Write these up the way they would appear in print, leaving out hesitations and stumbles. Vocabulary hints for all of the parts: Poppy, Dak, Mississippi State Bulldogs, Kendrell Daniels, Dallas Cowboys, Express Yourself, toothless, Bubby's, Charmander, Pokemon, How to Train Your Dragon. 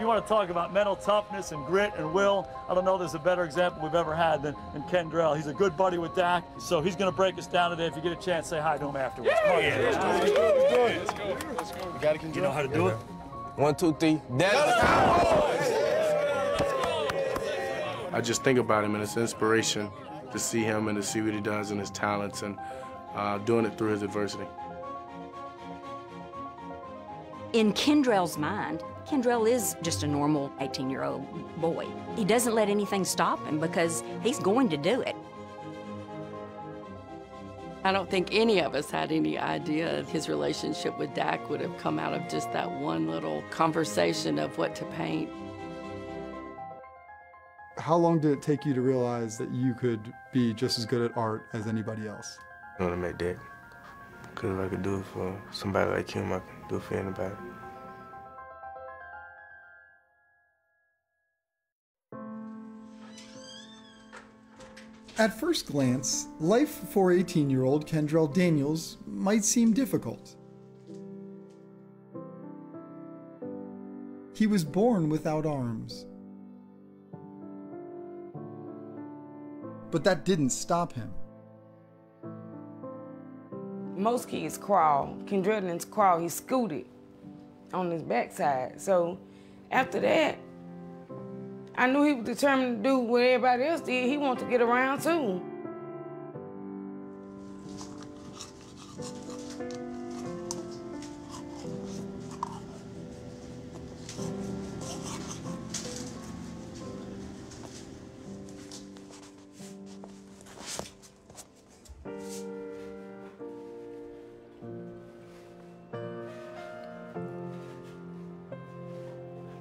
You want to talk about mental toughness and grit and will. I don't know there's a better example we've ever had than Kendrell. He's a good buddy with Dak, so he's going to break us down today. If you get a chance, say hi to him afterwards. Let's go. You got to continue. You know how to do it? 1, 2, 3. Dallas Cowboys! I just think about him, and it's inspiration to see him and to see what he does and his talents and doing it through his adversity. In Kendrell's mind, Kendrell is just a normal 18-year-old boy. He doesn't let anything stop him because he's going to do it. I don't think any of us had any idea his relationship with Dak would have come out of just that one little conversation of what to paint. How long did it take you to realize that you could be just as good at art as anybody else? When I met Dak, because if I could do it for somebody like him, I could do it for anybody. At first glance, life for 18-year-old Kendrell Daniels might seem difficult. He was born without arms. But that didn't stop him. Most kids crawl. Kendrell didn't crawl, he scooted on his backside. So after that, I knew he was determined to do what everybody else did. He wanted to get around too.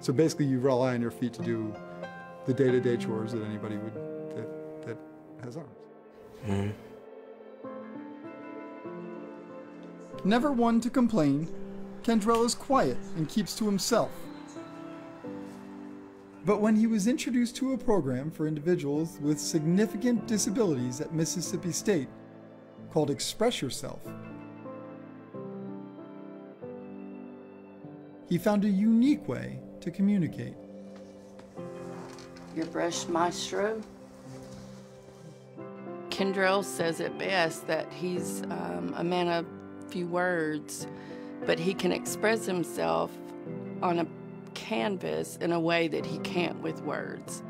So basically, you rely on your feet to do the day-to-day chores that anybody would that has arms. Mm-hmm. Never one to complain, Kendrell is quiet and keeps to himself. But when he was introduced to a program for individuals with significant disabilities at Mississippi State called Express Yourself, he found a unique way to communicate. Your brush maestro. Kendrell says it best that he's a man of few words, but he can express himself on a canvas in a way that he can't with words.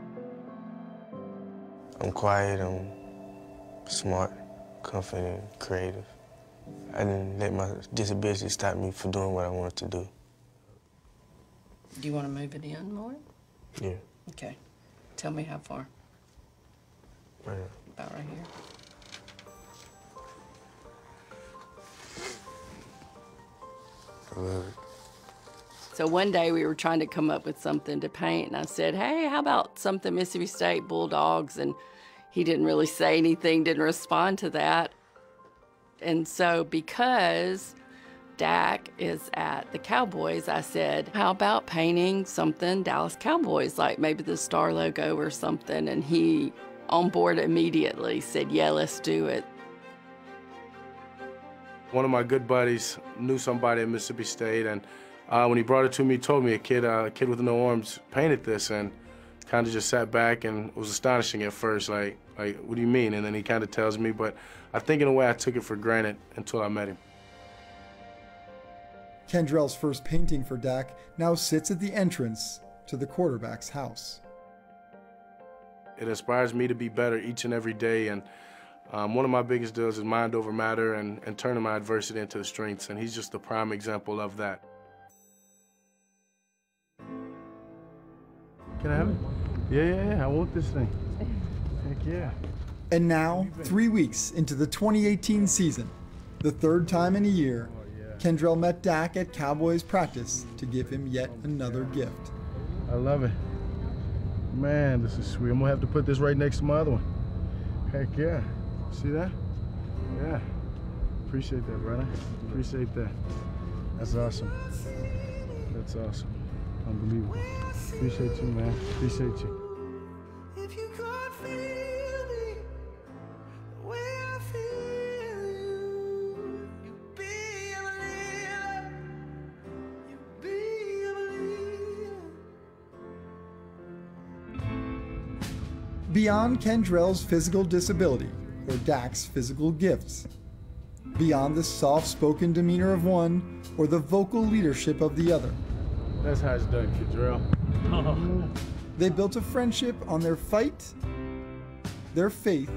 I'm quiet, I'm smart, confident, creative. I didn't let my disability stop me from doing what I wanted to do. Do you want to move it in more? Yeah. Okay. Tell me how far. Right here. About right here. I love it. So one day we were trying to come up with something to paint, and I said, hey, how about something Mississippi State Bulldogs? And he didn't really say anything, didn't respond to that. And so because Dak is at the Cowboys, I said, how about painting something Dallas Cowboys, like maybe the star logo or something? And he, on board immediately, said, yeah, let's do it. One of my good buddies knew somebody at Mississippi State, and when he brought it to me, he told me a kid with no arms painted this, and kind of just sat back and was astonishing at first, like, what do you mean? And then he kind of tells me, but I think in a way I took it for granted until I met him. Kendrell's first painting for Dak now sits at the entrance to the quarterback's house. It inspires me to be better each and every day, and one of my biggest deals is mind over matter and turning my adversity into strengths, and he's just the prime example of that. Can I have it? Yeah, I want this thing. Heck yeah. And now, 3 weeks into the 2018 season, the third time in a year, Kendrell met Dak at Cowboys practice to give him yet another gift. I love it. Man, this is sweet. I'm gonna have to put this right next to my other one. Heck yeah. See that? Yeah. Appreciate that, brother. Appreciate that. That's awesome. That's awesome. Unbelievable. Appreciate you, man. Appreciate you. Beyond Kendrell's physical disability, or Dak's physical gifts. Beyond the soft-spoken demeanor of one, or the vocal leadership of the other. That's how it's done, Kendrell. They built a friendship on their fight, their faith,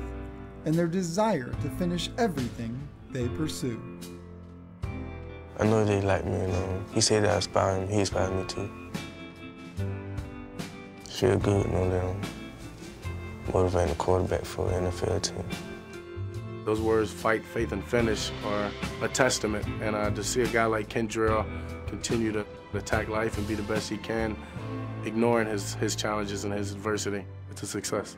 and their desire to finish everything they pursue. I know they like me, and he said that I inspired him. He inspired me too. It's real good, you know, that I'm motivating a quarterback for an NFL team. Those words, fight, faith, and finish, are a testament. And to see a guy like Kendrell continue to attack life and be the best he can, ignoring his challenges and his adversity, it's a success.